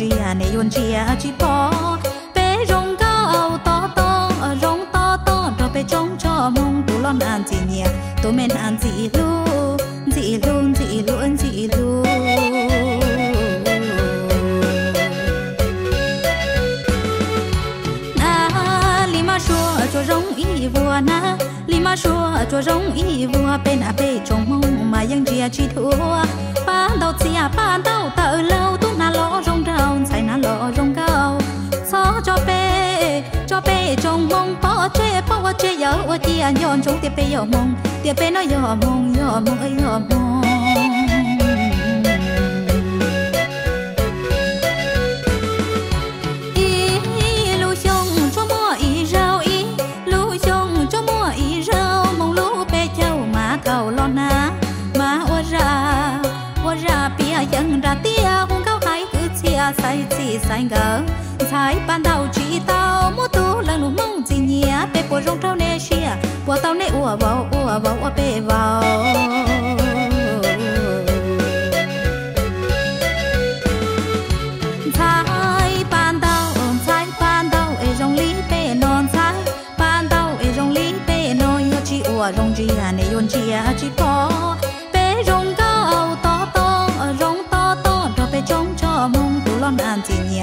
dia ne yon dia chi po pe rong cao to to do pe chong cho mong tu lon an ti nia tu men an ti lu ti lu ti lu an ti lu na lima shuo cho rong yi vua na lima shuo cho rong yi vua pe na pe chong mong ma yang dia chi thua ban đầu tự lâu tu na lỗ rong rau xài na lỗ rong cao xó cho pe trong mông po che dở o tia nhon chúng tia pe nó dở mông ấy dở mông ý lu xông cho mua ý rau ý lu xông cho mua ý rau mông lu pe châu má cầu lo na má o ra chẳng ra tia cũng cao hai cứ chia sai chỉ sai ngờ sai ban đầu chỉ tao mua tu là lùm mông gì nhỉ pe của rong trâu nè chia của tao nè ủa vào pe vào sai ban đầu e rong lý pe non sai ban đầu e rong lý pe non chỉ ủa rong chi à nè yon chi à chỉ có pe rong cao trong cho mong tu lon an chị nhẹ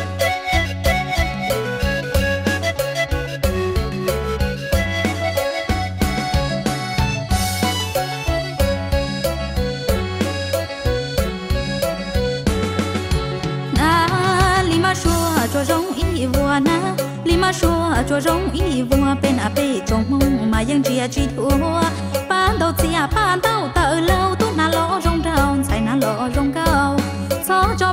na lima shuo cho rong yi vua na lima shuo cho rong yi vua bên à bê trong mông mà yang chia chi thua ban đầu tự lâu tu na lỗ rong rau xài na lỗ rong cao xó cho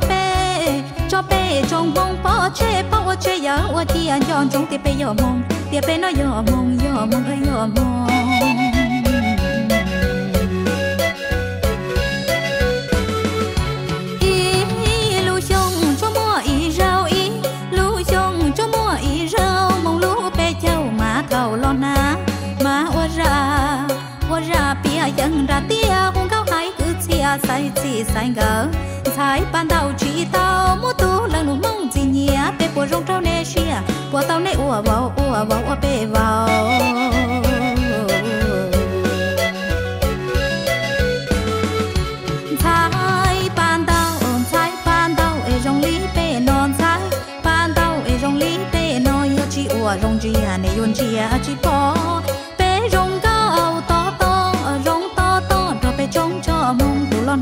pe trong mông po che dở o tia nhon chúng tia pe nó dở mông ấy dở mông má o ra pia chẳng ra tia cũng cao hai cứ chia sai chỉ sai ngờ sai ban đầu chỉ tao mua tu là lùm mông gì nhỉ pe của rong trâu nè chia của tao nè ủa vào pe vào sai ban đầu e rong lý pe non sai ban đầu e rong lý pe non chỉ ủa rong chi à nè yon chi à chỉ po mong tu lon